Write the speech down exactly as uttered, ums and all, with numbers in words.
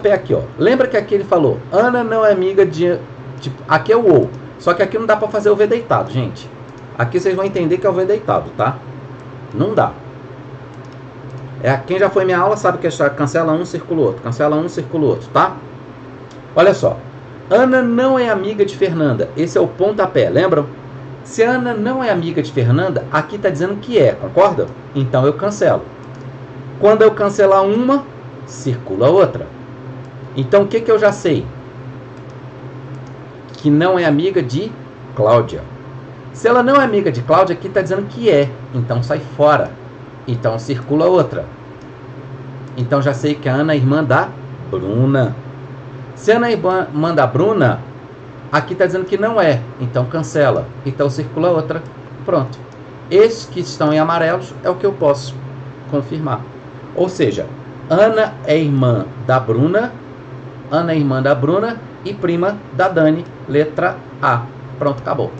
pé aqui, ó. Lembra que aqui ele falou, Ana não é amiga de... Tipo, aqui é o ou. Só que aqui não dá pra fazer o V deitado, gente. Aqui vocês vão entender que é o V deitado, tá? Não dá. É, quem já foi minha aula sabe que é cancela um, circula outro. Cancela um, circula outro, tá? Olha só. Ana não é amiga de Fernanda. Esse é o pontapé, lembram? Se a Ana não é amiga de Fernanda, aqui está dizendo que é, concorda? Então eu cancelo. Quando eu cancelar uma, circula outra. Então o que, que eu já sei? Que não é amiga de Cláudia. Se ela não é amiga de Cláudia, aqui está dizendo que é. Então sai fora. Então circula outra. Então já sei que a Ana é irmã da Bruna. Se a Ana é irmã da Bruna, aqui está dizendo que não é. Então cancela. Então circula outra. Pronto. Esses que estão em amarelos é o que eu posso confirmar. Ou seja, Ana é irmã da Bruna. Ana é irmã da Bruna e prima da Dani. Letra A. Pronto, acabou.